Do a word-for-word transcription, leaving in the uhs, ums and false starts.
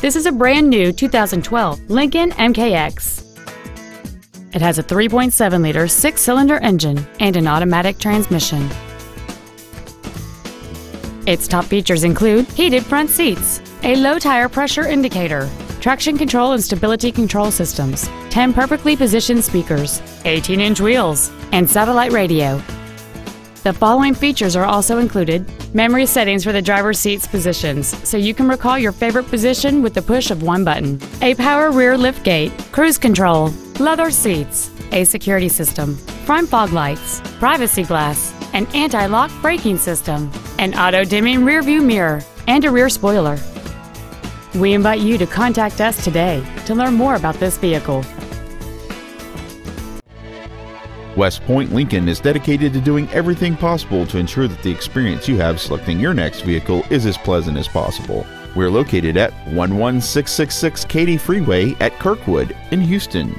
This is a brand new two thousand twelve Lincoln M K X. It has a three point seven liter six-cylinder engine and an automatic transmission. Its top features include heated front seats, a low tire pressure indicator, traction control and stability control systems, ten perfectly positioned speakers, eighteen inch wheels, and satellite radio. The following features are also included: memory settings for the driver's seat's positions, so you can recall your favorite position with the push of one button, a power rear liftgate, cruise control, leather seats, a security system, front fog lights, privacy glass, an anti-lock braking system, an auto-dimming rearview mirror, and a rear spoiler. We invite you to contact us today to learn more about this vehicle. West Point Lincoln is dedicated to doing everything possible to ensure that the experience you have selecting your next vehicle is as pleasant as possible. We're located at one one six six six Katy Freeway at Kirkwood in Houston.